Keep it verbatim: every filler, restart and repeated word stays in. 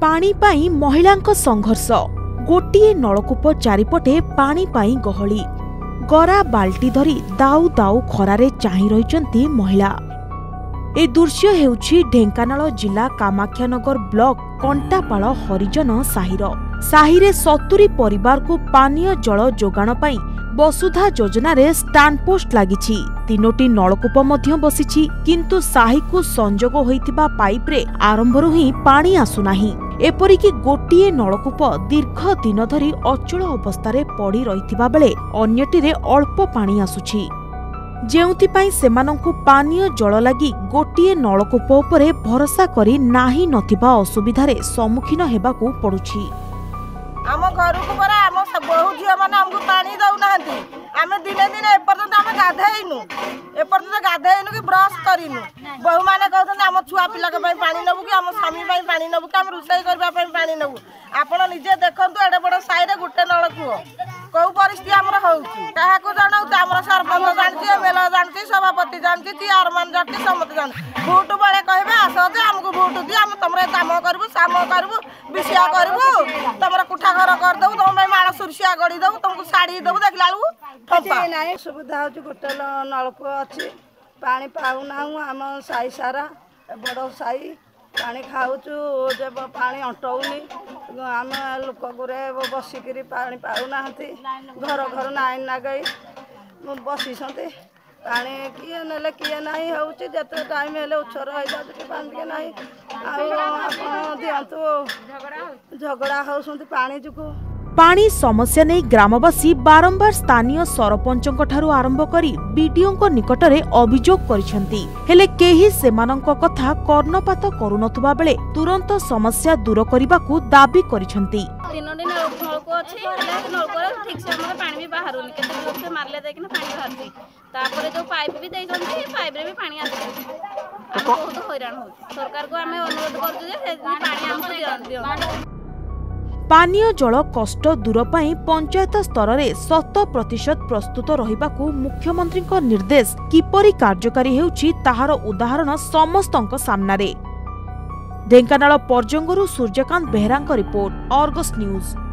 पानी पाई महिलांक संघर्ष। गोटे नलकूप चारिपटे पानी पाई गहली, गरा बाल्टी धरी दाऊ दाऊ खरारे चाही रहिचंती महिला। ए दृश्य हेउछि ढेंकानाल जिला कामाख्यानगर ब्लॉक कंटापाल हरिजन साहिर। साहिरे सत्तरी परिवार को पानीय जल जोगाण पाई वसुधा योजन रे स्टांड पोस्ट लागिछि। तीनोटी नलकूप मध्य बसिछि, किंतु साहि को संजोग होइतिबा पाइप रे आरंभरु ही पानी आसुनाही। एपरिकी गोटे नलकूप दीर्घ दिन धरी अचल अवस्था पड़ रही बेले अन्यटीरे अल्प पानी आसुछि, जेउथिपाई सेमानंकु पानीय जल लगी गोटे नलकूप उपरे भरोसा करी नाही नथिबा असुविधारे सम्मुखीन हेबाकु पड़ुछि। आम घर को परा आम बहु झील मैंने आमको पानी दौना आम दिने दिन एपर्तंत आम गाधेनु एपर्तंत गाधेनु कि ब्रश करूँ। बहु मैंने कहते आम छुआ पिला पानी नबू कि आम स्वामी पानी नबू कि आम रोसई करने पानी नबू। आपड़ निजे देखु एडे बड़ साइड गोटे नलकूप कौ परिस्थिति आमर हो जनाऊँ। आम सरपंच जानती एमएलए जानती सभापति जानती चेयरमैन जानती समस्त जानती। भोट बेले कह आस जे आमको भोट दी आम तुम कम करूँ साम करूँ विषया करूँ तुम कुठा घर करदेव तुम माड़ सुरसिया गड़ी देव तुमको शाढ़ी देव देखला बेलू सुविधा हो। गोटे नलकूप अच्छी पानी पाऊना आम साई सारा बड़ साई पानी खाऊचु जे पानी अंटौनी आम लोक गुरे बसिक पानी पाऊना घर घर नाइन नगई बसी पानी किए ना किए ना होते टाइम है उछर हो जाए पानी ना दिंतु झगड़ा होती पानी जो पानी समस्या नहीं। ग्रामवासी बारंबार स्थानीय सरपंचों ठारू आरंभ करी बीडीओं को निकटरे अभियोग करिसेंती, हेले केही सेमानंको कथा कर्णपात करुनथुबा बेले तुरंत समस्या दूर करबाकू दाबी करिसेंती। तीन दिन नलकूप अछि, नलकूप ठीक समय रे पानी भी बाहरुनी केते लोक से मारले देखिन पानी भरती तापर जो पाइप भी दैछंती पाइप रे भी पानी आछी। बहुत हैरान हो सरकार को हमें अनुरोध करजु जे पानी हमको दियौ। पानीय जल कष्ट दूर पाई पंचायत स्तर में शत प्रतिशत प्रस्तुत रहिबाकू मुख्यमंत्री को निर्देश किपरि कार्यकारी हेउछि ताहार उदाहरण समस्तंक सामनारे। ढेंकानाल पर्जंगरू सूर्यकांत बेहरांक रिपोर्ट, आर्गस न्यूज।